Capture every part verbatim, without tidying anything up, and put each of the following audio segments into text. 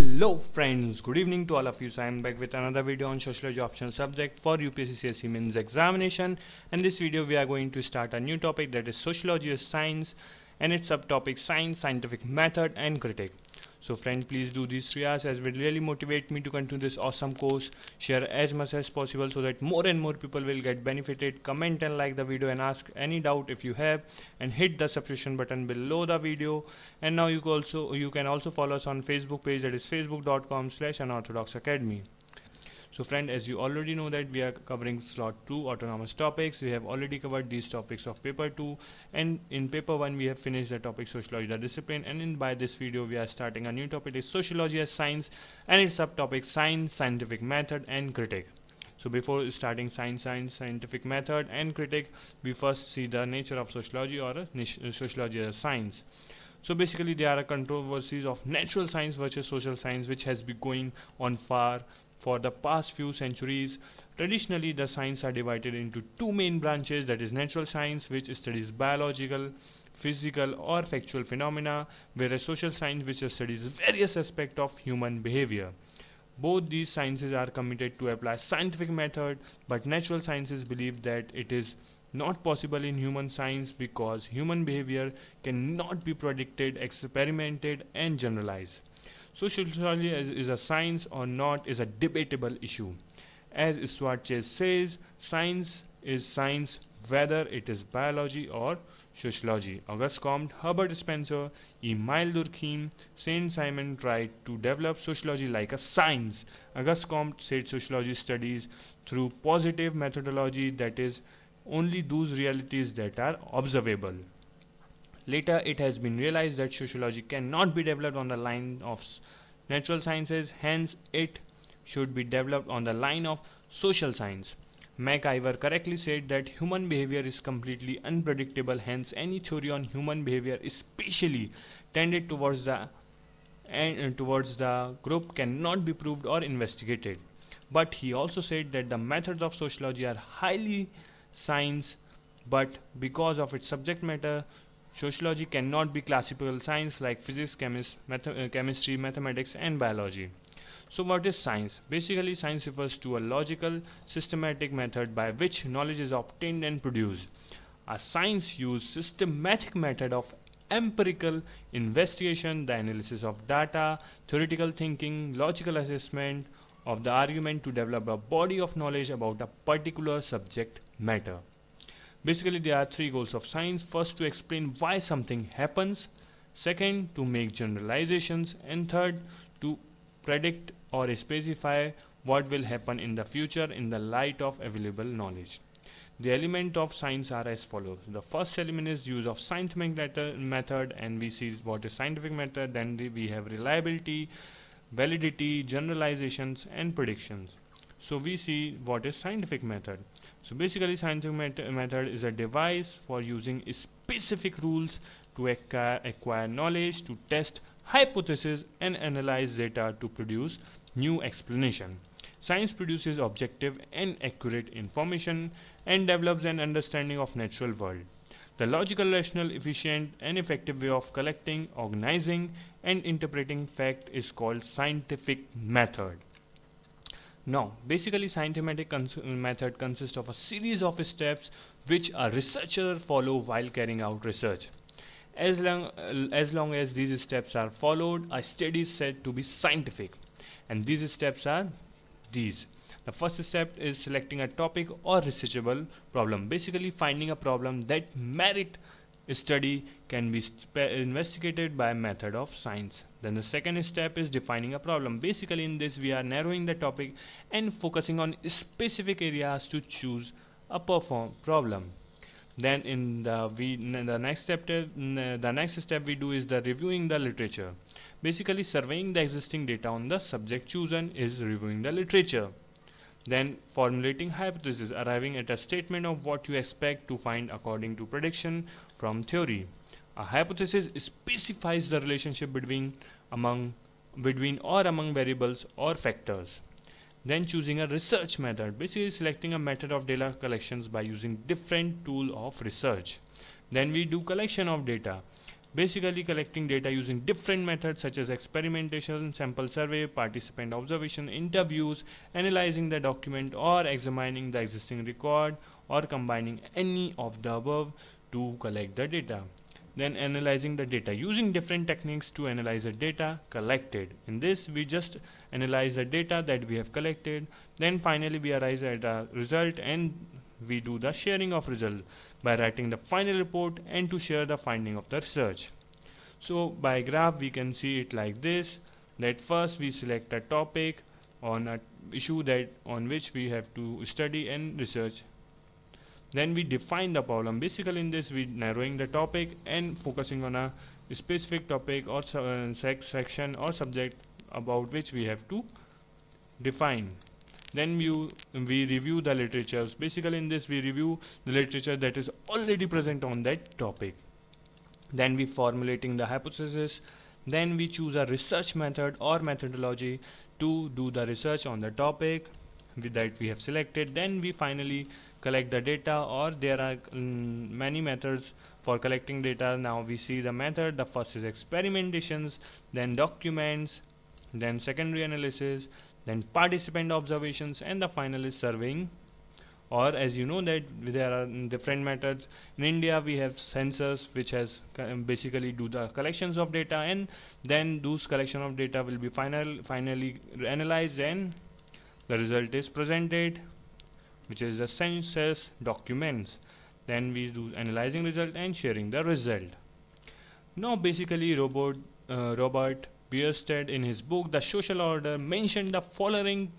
Hello friends, good evening to all of you. So I am back with another video on sociology option subject for U P S C C S E means examination. In this video we are going to start a new topic, that is sociology of science and its subtopic science, scientific method and critique. So friend, please do these three hours, as it will really motivate me to continue this awesome course. Share as much as possible so that more and more people will get benefited. Comment and like the video and ask any doubt if you have, and hit the subscription button below the video. And now you can also you can also follow us on Facebook page, that is facebook dot com slash unorthodox academy. So friend, as you already know that we are covering slot two autonomous topics. We have already covered these topics of paper two, and in paper one we have finished the topic sociology the discipline, and in by this video we are starting a new topic, is sociology as science and its subtopic science, scientific method and critique. So before starting science, science, scientific method and critique, we first see the nature of sociology or a uh, sociology as science. So basically there are controversies of natural science versus social science, which has been going on far for the past few centuries. Traditionally the sciences are divided into two main branches, that is natural science, which studies biological, physical or factual phenomena, whereas social science, which studies various aspects of human behavior. Both these sciences are committed to apply scientific method, but natural sciences believe that it is not possible in human science because human behavior cannot be predicted, experimented and generalized. Sociology is, is a science or not is a debatable issue. As Schwartz says, science is science whether it is biology or sociology. Auguste Comte, Herbert Spencer, Emile Durkheim, Saint Simon tried to develop sociology like a science. Auguste Comte said sociology studies through positive methodology, that is only those realities that are observable. Later it has been realized that sociology cannot be developed on the line of natural sciences, hence it should be developed on the line of social science. MacIver correctly said that human behavior is completely unpredictable, hence any theory on human behavior especially tended towards the and uh, towards the group cannot be proved or investigated. But he also said that the methods of sociology are highly science, but because of its subject matter, sociology cannot be classical science like physics, chemis math uh, chemistry, mathematics and biology. So what is science? Basically science refers to a logical, systematic method by which knowledge is obtained and produced. A science uses systematic method of empirical investigation, the analysis of data, theoretical thinking, logical assessment of the argument to develop a body of knowledge about a particular subject matter. Basically there are three goals of science: first, to explain why something happens, second, to make generalizations, and third, to predict or specify what will happen in the future in the light of available knowledge. The elements of science are as follows. The first element is use of scientific method, and we see what is scientific method. Then we have reliability, validity, generalizations and predictions. So we see what is scientific method. So basically scientific met method is a device for using specific rules to acquire, acquire knowledge, to test hypotheses and analyze data to produce new explanation. Science produces objective and accurate information and develops an understanding of natural world. The logical, rational, efficient and effective way of collecting, organizing and interpreting fact is called scientific method. Now basically scientific cons method consists of a series of steps which a researcher follow while carrying out research. As long, uh, as long as these steps are followed, a study is said to be scientific. And these steps are these. The first step is selecting a topic or researchable problem. Basically finding a problem that merit study can be investigated by method of science. Then the second step is defining a problem. Basically in this we are narrowing the topic and focusing on specific areas to choose a perform problem. Then in the we the next step the next step we do is the reviewing the literature. Basically surveying the existing data on the subject chosen is reviewing the literature. Then formulating hypothesis, arriving at a statement of what you expect to find according to prediction from theory. A hypothesis specifies the relationship between among between or among variables or factors. Then choosing a research method, basically selecting a method of data collections by using different tool of research. Then we do collection of data. basically collecting data using different methods such as experimentation, sample survey, participant observation, interviews, analyzing the document or examining the existing record, or combining any of the above to collect the data. Then analyzing the data using different techniques to analyze the data collected. In this, we just analyze the data that we have collected. Then finally we arrive at a result and we do the sharing of result by writing the final report and to share the finding of the research. So by graph we can see it like this, that first we select a topic on an issue that on which we have to study and research. Then we define the problem. Basically in this we narrowing the topic and focusing on a specific topic or uh, section or subject about which we have to define. Then we, we review the literatures. Basically in this we review the literature that is already present on that topic. Then we formulating the hypothesis. Then we choose a research method or methodology to do the research on the topic with that we have selected. Then we finally collect the data, or there are um, many methods for collecting data. Now we see the method. The first is experimentations, then documents, then secondary analysis, then participant observations, and the final is surveying. Or as you know that there are different methods. In India we have census, which has basically do the collections of data, and then those collection of data will be final finally analyzed and the result is presented, which is the census documents. Then we do analyzing result and sharing the result. Now basically Robert, uh, Robert Bierstadt in his book The Social Order mentioned the following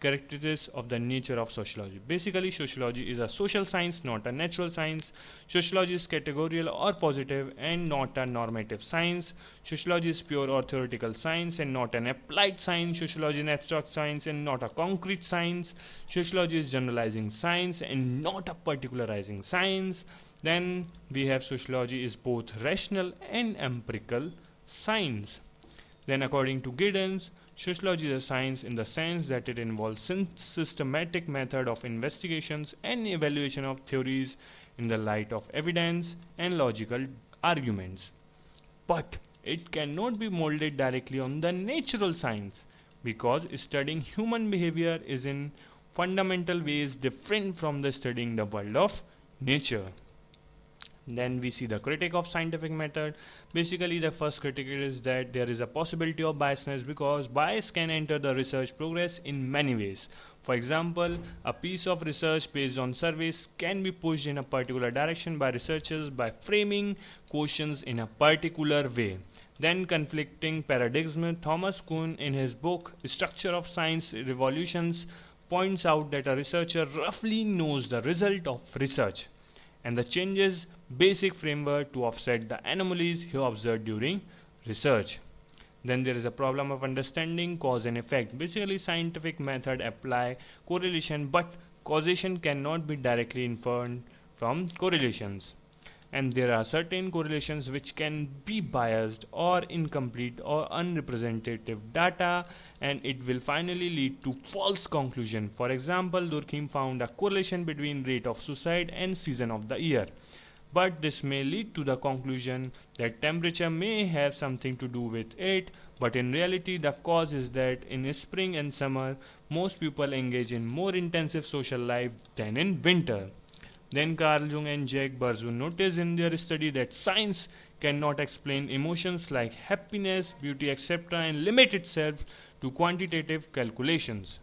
characteristics of the nature of sociology. Basically sociology is a social science, not a natural science. Sociology is categorical or positive and not a normative science. Sociology is pure or theoretical science and not an applied science. Sociology is an abstract science and not a concrete science. Sociology is generalizing science and not a particularizing science. Then we have sociology is both rational and empirical science. Then according to Giddens, sociology is a science in the sense that it involves systematic method of investigations and evaluation of theories in the light of evidence and logical arguments. But it cannot be molded directly on the natural science, because studying human behavior is in fundamental ways different from the studying the world of nature. Then we see the critique of scientific method. Basically the first critique is that there is a possibility of biasness, because bias can enter the research progress in many ways. For example, a piece of research based on surveys can be pushed in a particular direction by researchers by framing questions in a particular way. Then conflicting paradigms. Thomas Kuhn in his book Structure of Scientific Revolutions points out that a researcher roughly knows the result of research and the changes basic framework to offset the anomalies he observed during research. Then there is a problem of understanding cause and effect. Basically scientific method apply correlation, but causation cannot be directly inferred from correlations, and there are certain correlations which can be biased or incomplete or unrepresentative data, and it will finally lead to false conclusion. For example, Durkheim found a correlation between rate of suicide and season of the year, but this may lead to the conclusion that temperature may have something to do with it, but in reality the cause is that in spring and summer most people engage in more intensive social life than in winter. Then Carl Jung and Jacob Burzou noticed in their study that science cannot explain emotions like happiness, beauty, et cetera and limit itself to quantitative calculations.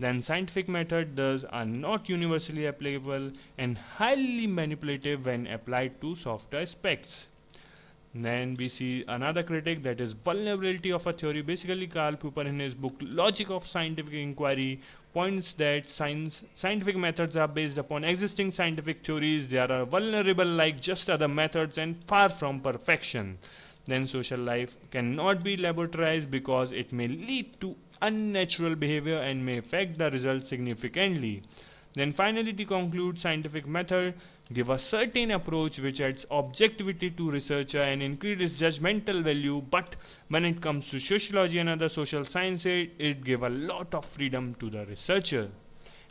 Then scientific method thus are not universally applicable and highly manipulative when applied to softer aspects. Then we see another critique, that is vulnerability of a theory. Basically Karl Popper in his book Logic of Scientific Inquiry points that science, scientific methods are based upon existing scientific theories. They are vulnerable like just other methods and far from perfection. Then social life cannot be laboratorized because it may lead to unnatural behavior and may affect the results significantly. Then finally to conclude, scientific method give a certain approach which adds objectivity to researcher and increases judgmental value, but when it comes to sociology and other social sciences, it gives a lot of freedom to the researcher.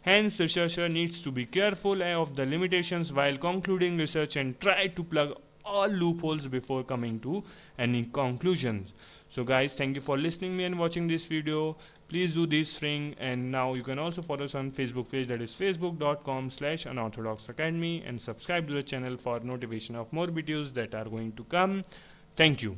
Hence researcher needs to be careful of the limitations while concluding research and try to plug all loopholes before coming to any conclusions. So guys, thank you for listening me and watching this video. Please do this thing, and now you can also follow us on Facebook page, that is facebook dot com slash unorthodox academy, and subscribe to the channel for notification of more videos that are going to come. Thank you.